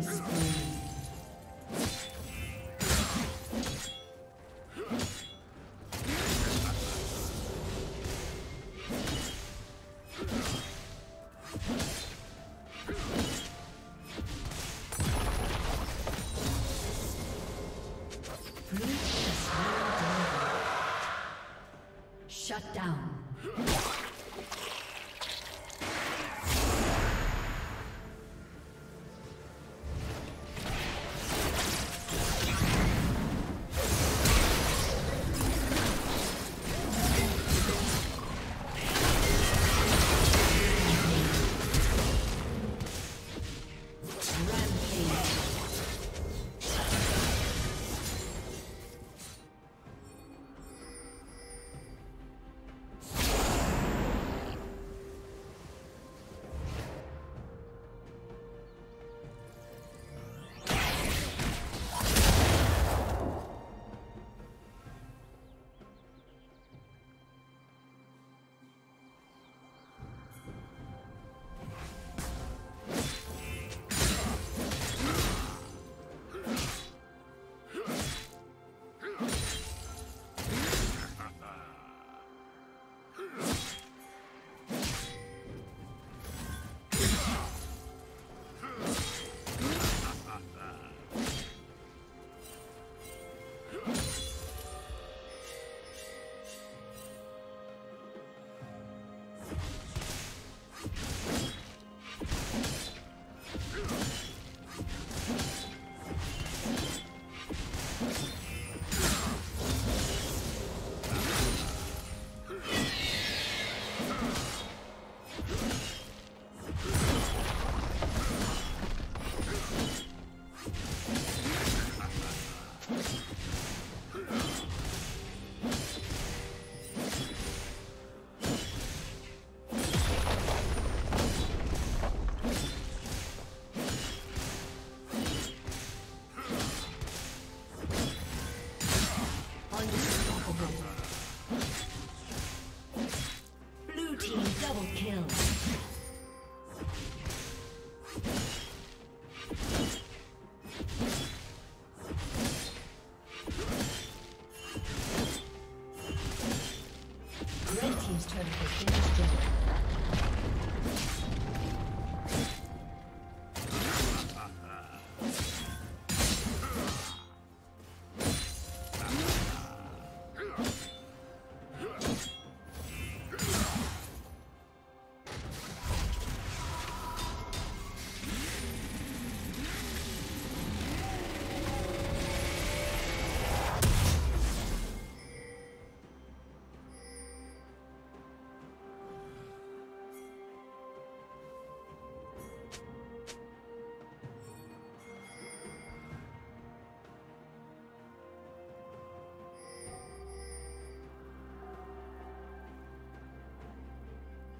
Unscreen. Shut down.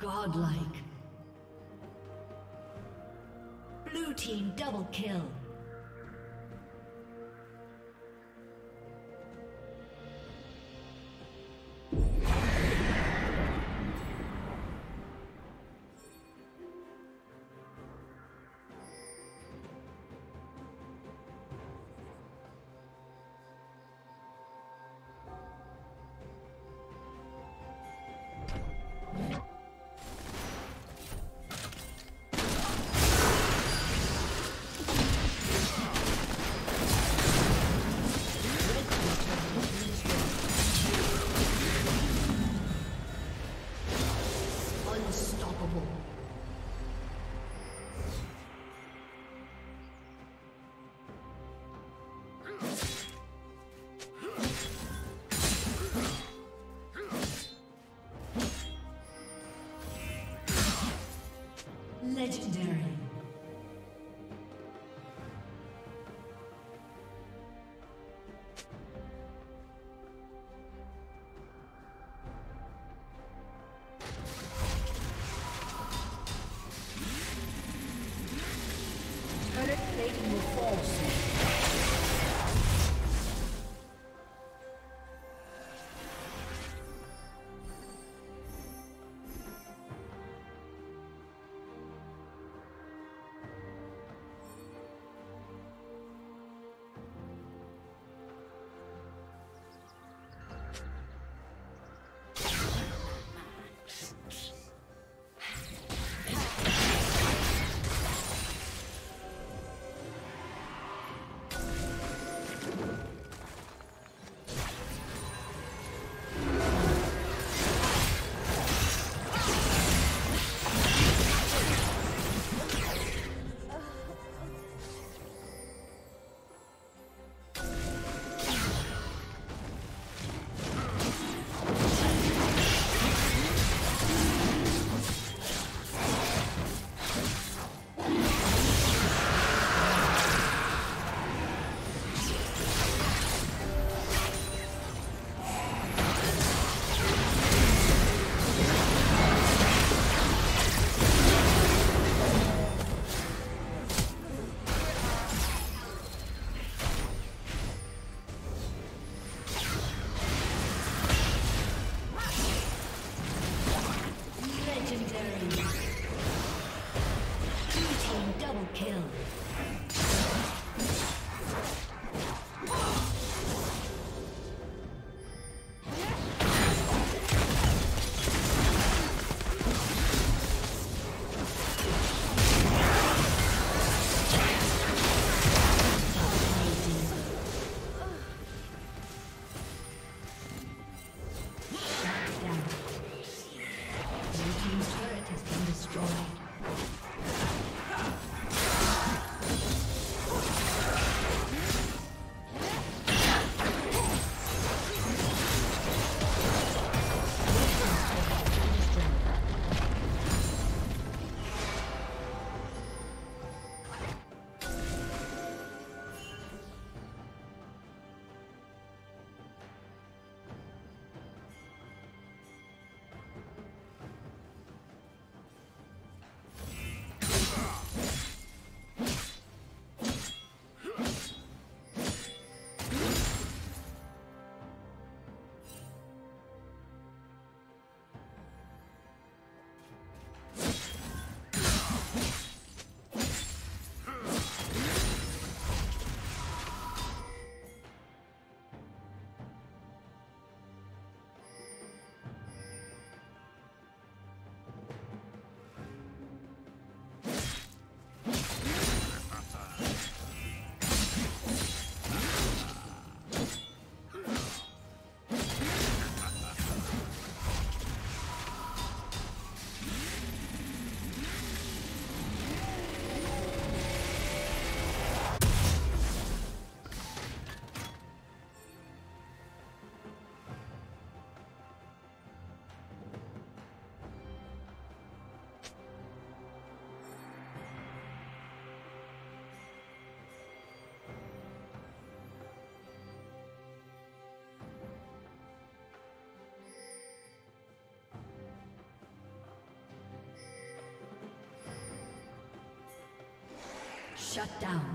Godlike. Blue team double kill. Shut down.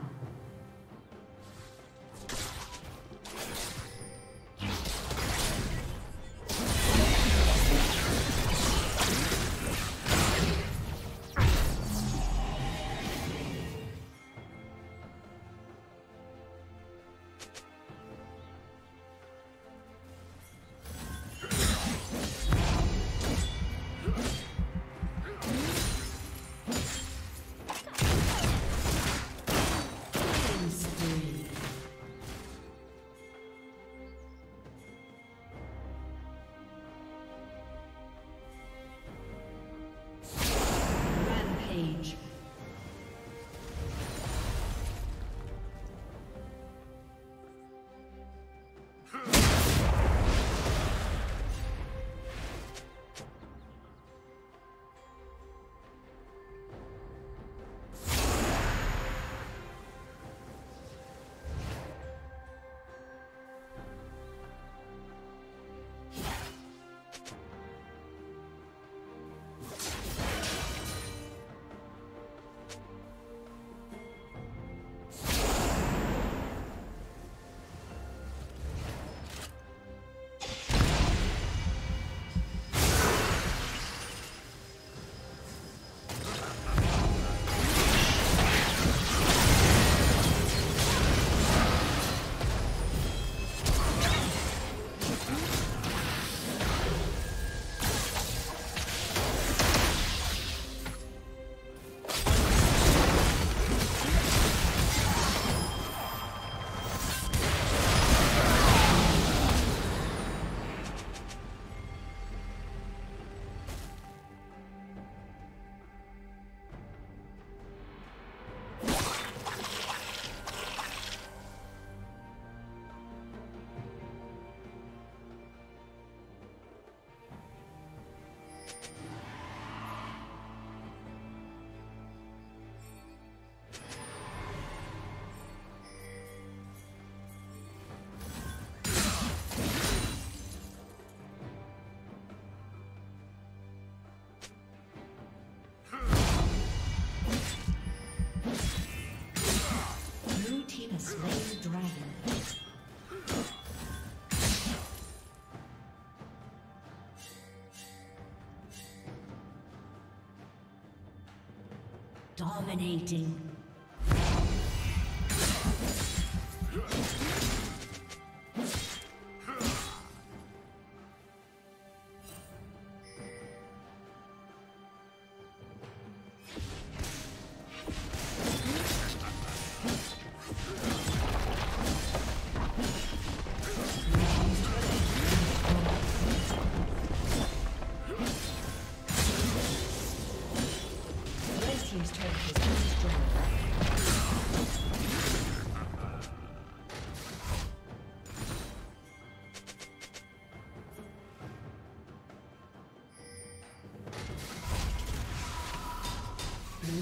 Dominating. Blue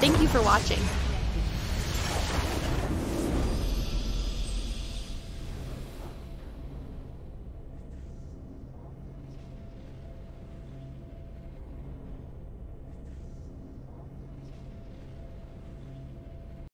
Thank you for watching.